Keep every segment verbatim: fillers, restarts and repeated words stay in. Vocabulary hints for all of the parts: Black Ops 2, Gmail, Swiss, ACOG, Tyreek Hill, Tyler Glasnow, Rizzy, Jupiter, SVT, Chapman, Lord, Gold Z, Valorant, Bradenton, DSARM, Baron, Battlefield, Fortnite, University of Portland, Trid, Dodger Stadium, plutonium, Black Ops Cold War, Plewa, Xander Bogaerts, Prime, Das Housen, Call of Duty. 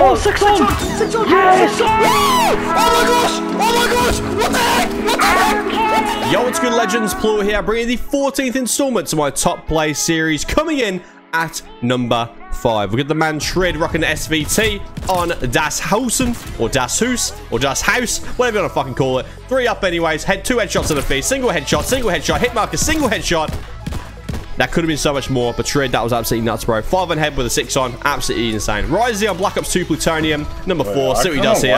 Oh, six on! Six on! Yes! Six on. Yes. Oh my gosh! Oh my gosh! What the heck? What the heck? Yo, what's good, legends? Plewa here, bringing the fourteenth installment to my top play series, coming in at number five. We've got the man Trid rocking the S V T on Das Housen, or Das Hus, or Das House, whatever you want to fucking call it. Three up anyways, head two headshots to the face, single headshot, single headshot, hit marker, single headshot. That could have been so much more, but Trid, that was absolutely nuts, bro. Five on head with a six on, absolutely insane. Rizzy on Black Ops two plutonium, number Wait, four, I see what he does here.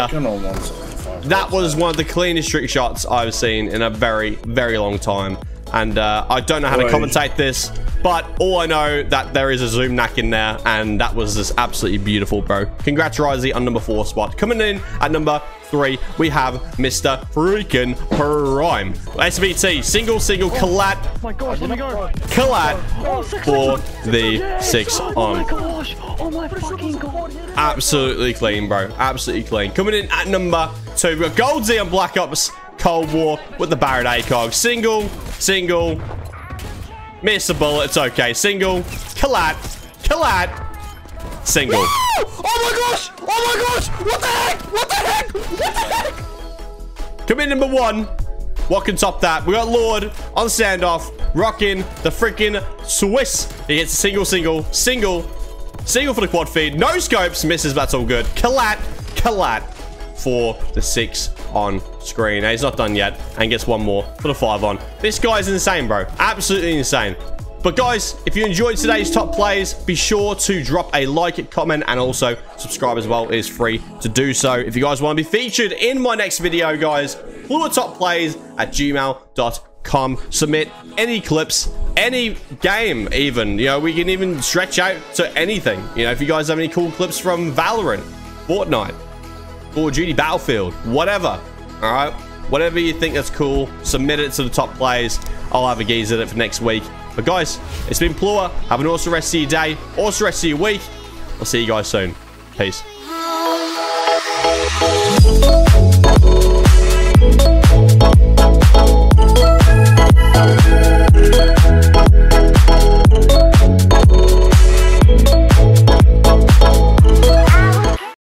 That was one of the cleanest trick shots I've seen in a very, very long time. And uh, I don't know how to commentate this, but all I know that there is a zoom knack in there, and that was just absolutely beautiful, bro. Congrats, Rizzy, on number four spot. Coming in at number three, we have Mister Freaking Prime. S V T, single, single, collat. Oh my gosh, let me go. Collat oh, for six, the yes. six on. Oh my gosh, oh my fucking god. Absolutely clean, bro. Absolutely clean. Coming in at number two, we've got Gold Z on Black Ops Cold War with the Baron A C O G. Single, single, miss a bullet, it's okay. Single, collat, collat, single. Woo! Oh my gosh, oh my gosh, what the heck, what the heck, what the heck? Come in number one, what can top that? We got Lord on standoff, rocking the freaking Swiss. He gets a single, single, single, single for the quad feed. No scopes, misses, that's all good. Collat, collat for the six on screen. Now, he's not done yet and gets one more for the five on. This guy's insane, bro. Absolutely insane. But guys, if you enjoyed today's top plays, be sure to drop a like, comment, and also subscribe as well. It is free to do so. If you guys want to be featured in my next video, guys, plewa top plays at gmail dot com. Submit any clips, any game even. You know, we can even stretch out to anything. You know, if you guys have any cool clips from Valorant, Fortnite, Call of Duty, Battlefield, whatever. All right, whatever you think that's cool, submit it to the top players. I'll have a gaze at it for next week. But guys, it's been Plewa. Have an awesome rest of your day, awesome rest of your week. I'll see you guys soon. Peace.